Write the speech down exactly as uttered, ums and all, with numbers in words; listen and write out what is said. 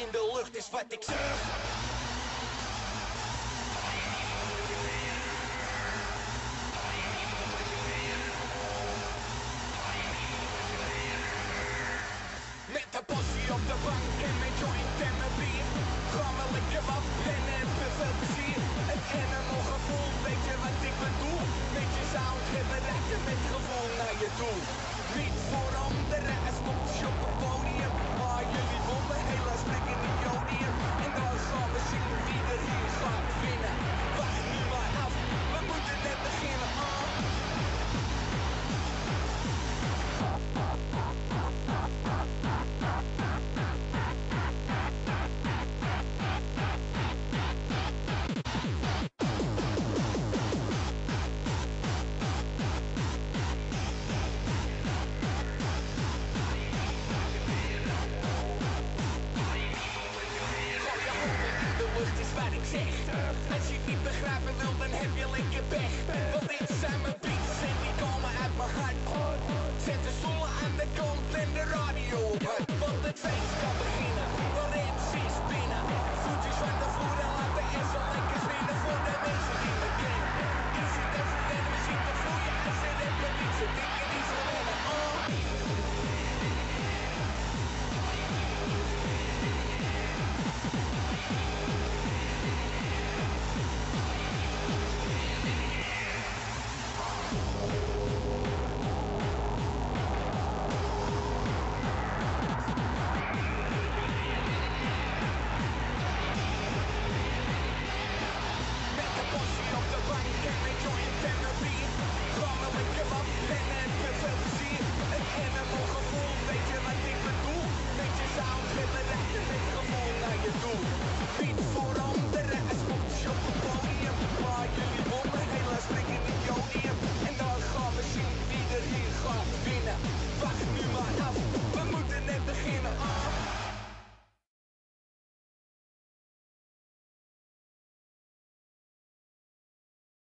in de lucht is wat ik zeg. Met de bossie op de bank en mijn joint en mijn bier. Rammel ik hem af en heb je veel plezier. Het animal gevoel, weet je wat ik bedoel? Met je sound hebben rekken met gevoel naar je toe. Niet voor anderen en stond je op het podium. Maar jullie wonnen helaas lekker in jodium. En dan gaan we zien wie er hier gaat winnen. Wacht nu maar af, we moeten net beginnen aan. Als je het niet begrijpen wil, dan heb je lekker pech. Want dit zijn mijn beats en die komen uit mijn hart. Zet de stoelen aan de kant en de radio op. Want het feest kan